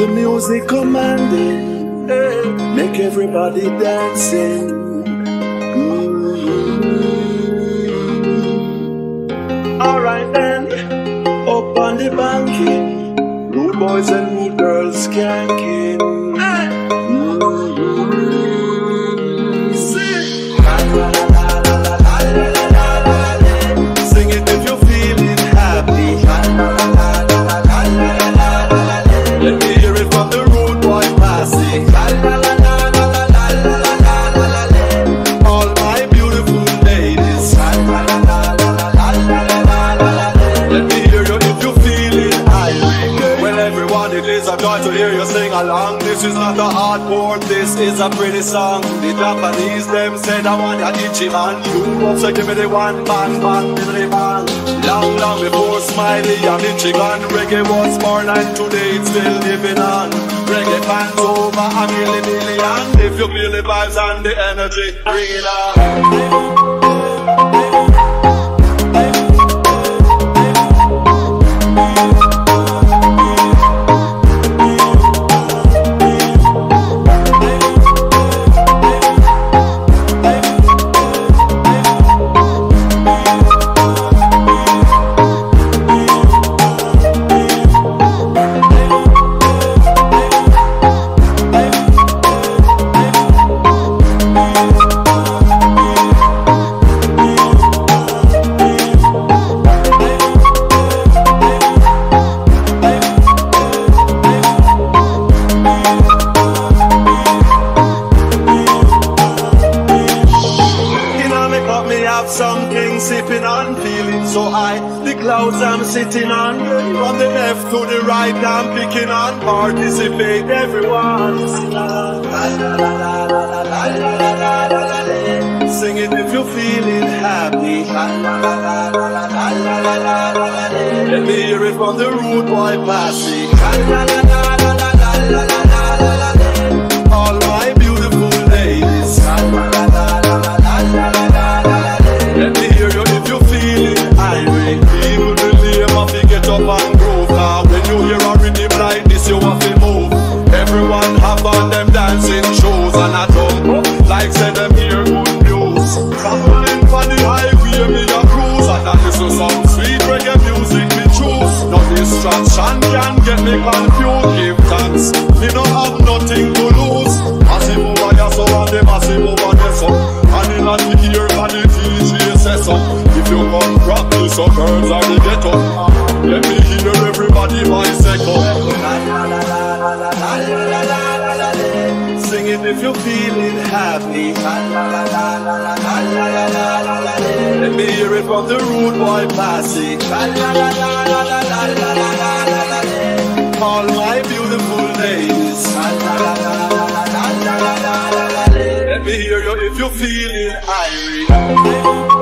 The music commanding, make everybody dancing. Alright then, up on the banking, rude boys and rude girls skanking. Sing it if you're feeling happy. Let me hear it from the rude boy passing. Along. This is not a hardcore, this is a pretty song. The Japanese them said I want an itchy man. You want to give me the one bang bang diddly bang. Long, long before Smiley and Michigan, reggae was born and today it's still living on. Reggae fans over a million. If you feel the vibes and the energy, bring it on. Sitting on, from the left to the right, I'm picking on, participate everyone. Sing it if you're feeling happy. Let me hear it from the rude boy passing. All my beautiful ladies. Let me hear you if you're feeling irate. Get up and groove. When you hear a rhythm like this, you have to move. Everyone have on them dancing shoes and a jump up like say them hear good news. Traveling for the highway, me a cruise, and I listen some sweet reggae music me choose. No distraction can get me confused. Give thanks, me don't have nothing to lose. Massive over there, so and the massive over there, so and the land we hear and the DJ says so. If you come drop me, some girls are the get up. Let me hear everybody voice echo. Sing it if you're feeling happy. Let me hear it from the rude boy passing. All my beautiful ladies. Let me hear you if you're feeling irate.